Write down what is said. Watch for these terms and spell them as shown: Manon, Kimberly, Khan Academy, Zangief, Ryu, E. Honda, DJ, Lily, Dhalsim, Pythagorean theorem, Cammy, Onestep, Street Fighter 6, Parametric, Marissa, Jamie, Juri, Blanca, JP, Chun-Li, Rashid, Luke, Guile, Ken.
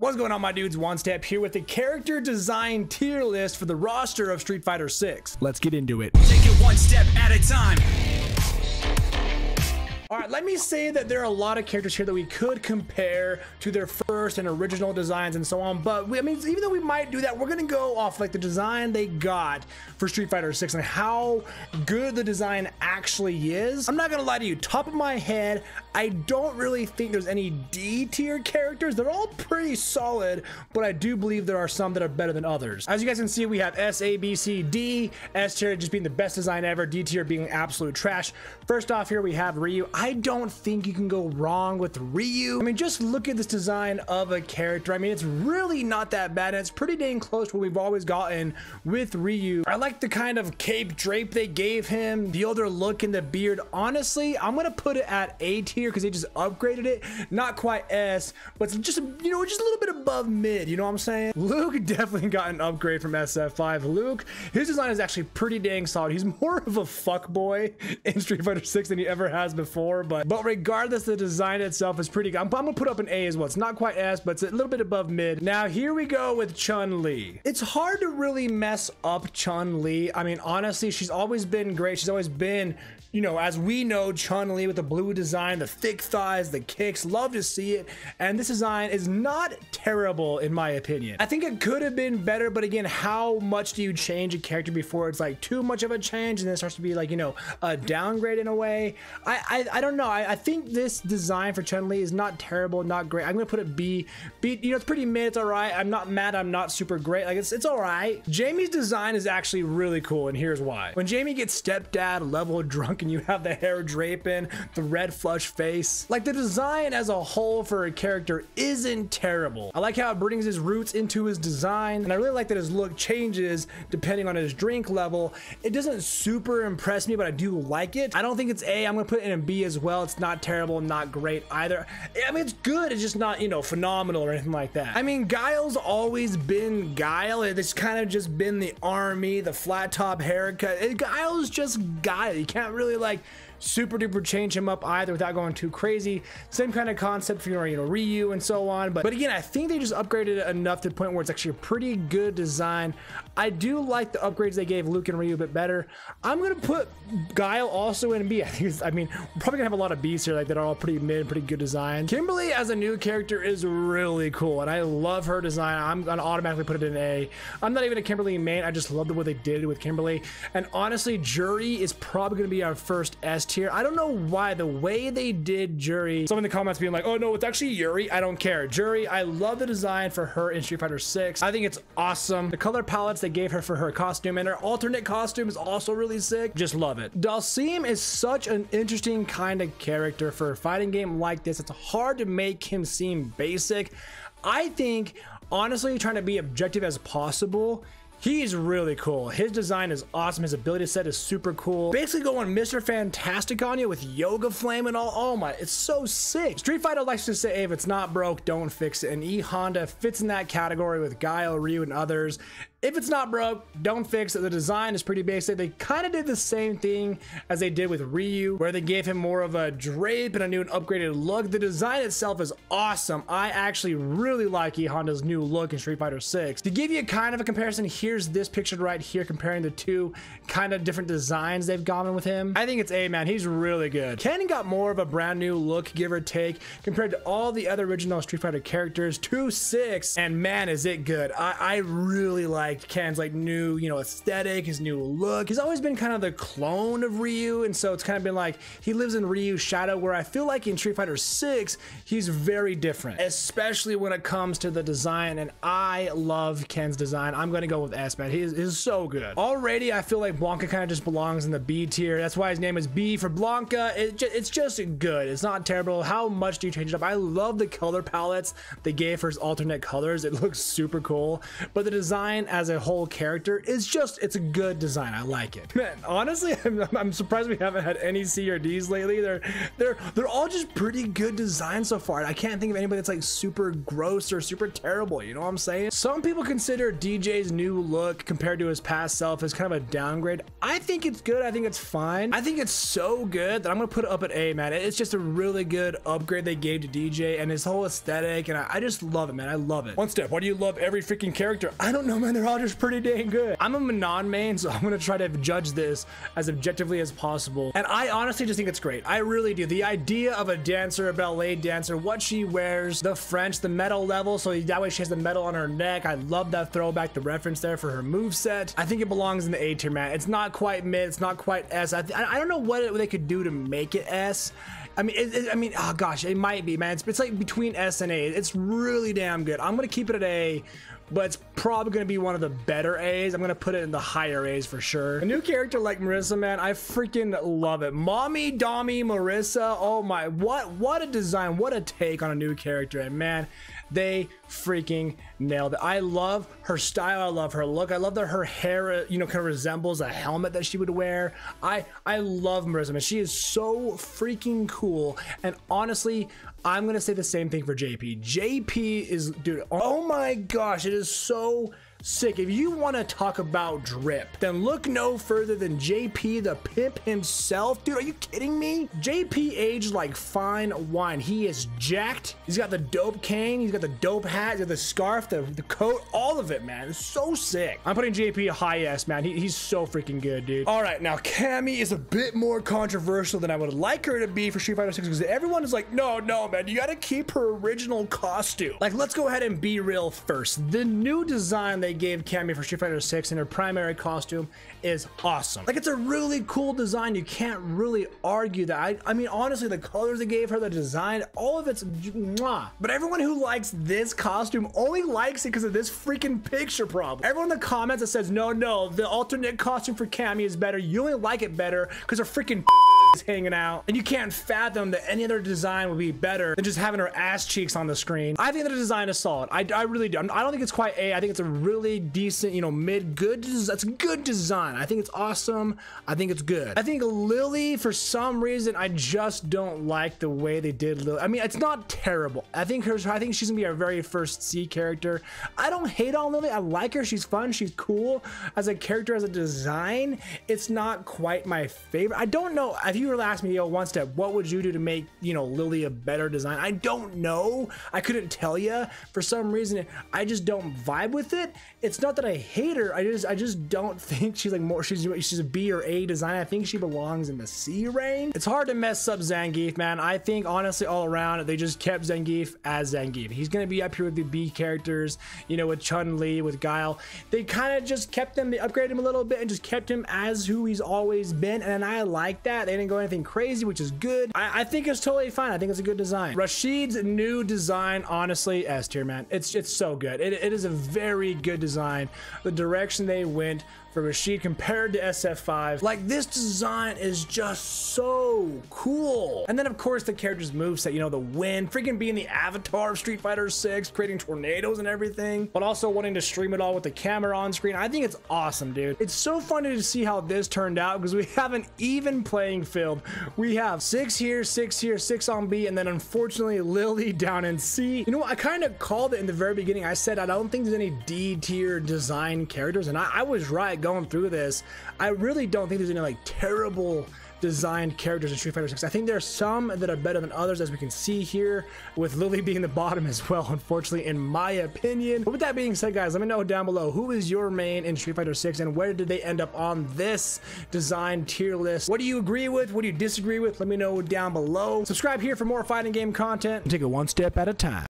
What's going on, my dudes? One Step here with the character design tier list for the roster of Street Fighter 6. Let's get into it. Take it one step at a time. All right, let me say that there are a lot of characters here that we could compare to their first and original designs and so on, but I mean, even though we might do that, we're gonna go off like the design they got for Street Fighter 6 and how good the design actually is. I'm not gonna lie to you, top of my head, I don't really think there's any D tier characters. They're all pretty solid, but I do believe there are some that are better than others. As you guys can see, we have S, A, B, C, D, S tier just being the best design ever, D tier being absolute trash. First off here, we have Ryu. I don't think you can go wrong with Ryu. I mean, just look at this design of a character. I mean, it's really not that bad, and it's pretty dang close to what we've always gotten with Ryu. I like the kind of cape drape they gave him, the older look and the beard. Honestly, I'm gonna put it at A tier because they just upgraded it. Not quite S, but just, you know, just a little bit above mid, you know what I'm saying? Luke definitely got an upgrade from SF5. Luke, his design is actually pretty dang solid. He's more of a fuckboy in Street Fighter 6 than he ever has before. But regardless, the design itself is pretty good. I'm gonna put up an A as well. It's not quite S, but it's a little bit above mid. Now here we go with Chun-Li. It's hard to really mess up Chun-Li. I mean, honestly, she's always been great. She's always been, you know, as we know, Chun-Li with the blue design, the thick thighs, the kicks. Love to see it. And this design is not terrible in my opinion. I think it could have been better, but again, how much do you change a character before it's like too much of a change and then it starts to be like, you know, a downgrade in a way? I don't know. I think this design for Chun-Li is not terrible, not great. I'm gonna put it B. You know, it's pretty mid, it's all right. I'm not mad, I'm not super great. Like, it's all right. Jamie's design is actually really cool, and here's why. When Jamie gets stepdad level drunk and you have the hair draping, the red flush face, like the design as a whole for a character isn't terrible. I like how it brings his roots into his design, and I really like that his look changes depending on his drink level. It doesn't super impress me, but I do like it. I don't think it's A, I'm gonna put it in a B as well. It's not terrible, not great either. I mean, it's good, it's just not, you know, phenomenal or anything like that. I mean, Guile's always been Guile. It's kind of just been the army, the flat top haircut. Guile's just Guile. You can't really like super duper change him up either without going too crazy. Same kind of concept for, you know, Ryu and so on, but again, I think they just upgraded it enough to the point where it's actually a pretty good design. I do like the upgrades they gave Luke and Ryu a bit better. I'm gonna put Guile also in B. I think it's, I mean, we're probably gonna have a lot of B's here like that are all pretty mid, pretty good design. Kimberly as a new character is really cool, and I love her design. I'm gonna automatically put it in A. I'm not even a Kimberly main. I just love the way they did with Kimberly, and honestly, Juri is probably gonna be our first S tier. I don't know why the way they did Juri. Some in the comments being like, oh no, it's actually Yuri. I don't care. Juri, I love the design for her in Street Fighter 6. I think it's awesome. The color palettes they gave her for her costume and her alternate costume is also really sick. Just love it. Dhalsim is such an interesting kind of character for a fighting game like this. It's hard to make him seem basic. I think, honestly, trying to be objective as possible, he's really cool. His design is awesome. His ability set is super cool. Basically going Mr. Fantastic on you with yoga flame and all. Oh my, it's so sick. Street Fighter likes to say, hey, if it's not broke, don't fix it. And E. Honda fits in that category with Guile, Ryu, and others. If it's not broke, don't fix it. The design is pretty basic. They kind of did the same thing as they did with Ryu, where they gave him more of a drape and a new and upgraded look. The design itself is awesome. I actually really like E. Honda's new look in Street Fighter 6. To give you kind of a comparison, here's this picture right here comparing the two kind of different designs they've gone with him. I think it's A, man. He's really good. Ken got more of a brand new look, give or take, compared to all the other original Street Fighter characters. 2-6, and man, is it good. I really like Ken's like new, you know, aesthetic, his new look. He's always been kind of the clone of Ryu, and so it's kind of been like he lives in Ryu's shadow, where I feel like in Street Fighter 6 he's very different, especially when it comes to the design, and I love Ken's design. I'm gonna go with S, man. He is so good. Already I feel like Blanca kind of just belongs in the B tier. That's why his name is B for Blanca. It's just good. It's not terrible. How much do you change it up? I love the color palettes they gave for his alternate colors. It looks super cool, but the design as a whole character is just, it's a good design. I like it, man. Honestly, I'm surprised we haven't had any C or D's lately. They're all just pretty good designs so far. I can't think of anybody that's like super gross or super terrible, you know what I'm saying? Some people consider DJ's new look compared to his past self is kind of a downgrade. I think it's good. I think it's fine. I think it's so good that I'm gonna put it up at A, man. It's just a really good upgrade they gave to DJ and his whole aesthetic, and I just love it, man. I love it. One Step, why do you love every freaking character? I don't know, man. They're all just pretty dang good. I'm a Manon main, so I'm gonna try to judge this as objectively as possible, and I honestly just think it's great. I really do. The idea of a dancer, a ballet dancer, what she wears, the French, the medal level, so that way she has the medal on her neck. I love that throwback, the reference there for her moveset. I think it belongs in the A tier, man. It's not quite mid, it's not quite S. I don't know what they could do to make it S. I mean, oh gosh, it might be, man. It's like between S and A. It's really damn good. I'm gonna keep it at A, but it's probably gonna be one of the better A's. I'm gonna put it in the higher A's for sure. A new character like Marissa, man, I freaking love it. Mommy, Dommy, Marissa, oh my, what a design, what a take on a new character, and man, they freaking nailed it. I love her style, I love her look, I love that her hair, you know, kind of resembles a helmet that she would wear. I love Marissa, man, she is so freaking cool, and honestly, I'm gonna say the same thing for JP. JP is, dude, oh my gosh, it is so sick. If you want to talk about drip, then look no further than JP the pimp himself. Dude, are you kidding me? JP aged like fine wine. He is jacked. He's got the dope cane. He's got the dope hat. He's got the scarf, the coat, all of it, man. It's so sick. I'm putting JP a high S, man. He's so freaking good, dude. All right, now Cammy is a bit more controversial than I would like her to be for Street Fighter 6 because everyone is like, no, man, you got to keep her original costume. Like, let's go ahead and be real first. The new design they gave Cammy for Street Fighter 6 in her primary costume is awesome. Like, it's a really cool design. You can't really argue that. I mean, honestly, the colors they gave her, the design, all of it's mwah. But everyone who likes this costume only likes it because of this freaking picture problem. Everyone in the comments that says, no, the alternate costume for Cammy is better. You only like it better because of freaking is hanging out, and you can't fathom that any other design would be better than just having her ass cheeks on the screen. I think the design is solid. I really do. I don't think it's quite A. I think it's a really decent, you know, mid good. That's a good design. I think it's awesome. I think it's good. I think Lily, for some reason, I just don't like the way they did Lily. I mean, it's not terrible. I think she's gonna be our very first C character. I don't hate on Lily. I like her. She's fun. She's cool as a character, as a design. It's not quite my favorite. I don't know. If you were to ask me, yo, One Step, what would you do to make, you know, Lily a better design? I don't know. I couldn't tell you. For some reason, I just don't vibe with it. It's not that I hate her. I just don't think she's like more. She's a B or A design. I think she belongs in the C range. It's hard to mess up Zangief, man. I think honestly, all around, they just kept Zangief as Zangief. He's gonna be up here with the B characters, you know, with Chun-Li, with Guile. They kind of just kept him. They upgraded him a little bit and just kept him as who he's always been, and I like that. They didn't go anything crazy, which is good. I think it's totally fine. I think it's a good design. Rashid's new design, honestly, S tier, man. It's so good. It is a very good design. The direction they went for Rashid compared to SF5, like, this design is just so cool. And then of course the character's moveset, you know, the wind, freaking being the avatar of Street Fighter 6, creating tornadoes and everything, but also wanting to stream it all with the camera on screen. I think it's awesome, dude. It's so funny to see how this turned out because we have an even playing field. We have 6 here, 6 here, 6 on B, and then unfortunately Lily down in C. You know what? I kind of called it in the very beginning. I said I don't think there's any D tier design characters, and I was right. Going through this, I really don't think there's any like terrible designed characters in Street Fighter 6. I think there are some that are better than others, as we can see here, with Lily being the bottom as well, unfortunately, in my opinion. But with that being said, guys, let me know down below, who is your main in Street Fighter 6 and where did they end up on this design tier list? What do you agree with? What do you disagree with? Let me know down below. Subscribe here for more fighting game content and take it one step at a time.